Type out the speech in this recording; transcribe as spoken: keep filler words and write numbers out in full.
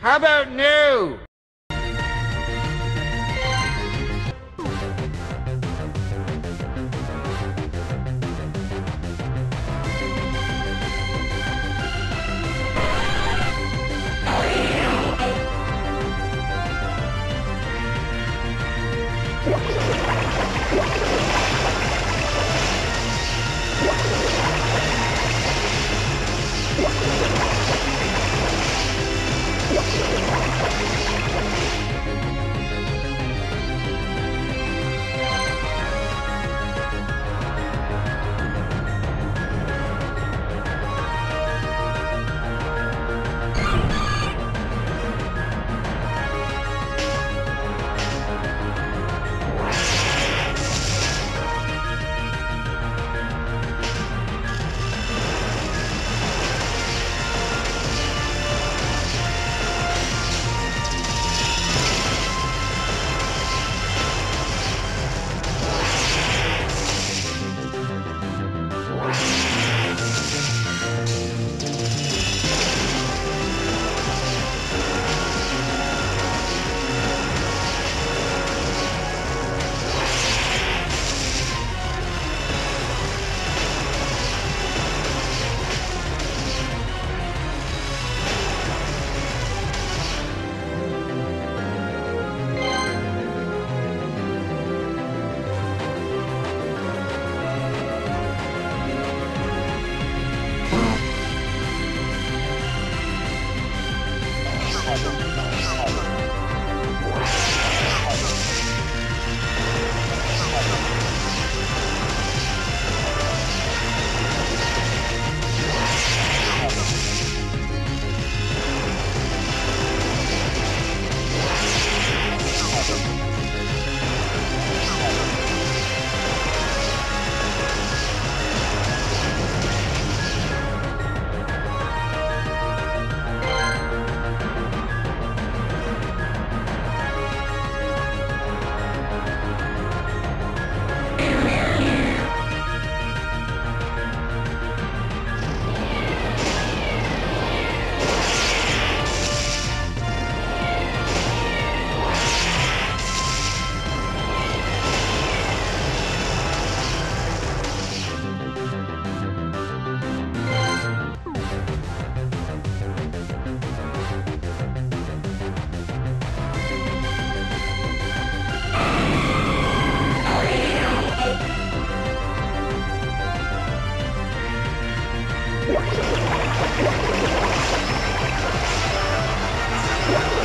How about new? What? What?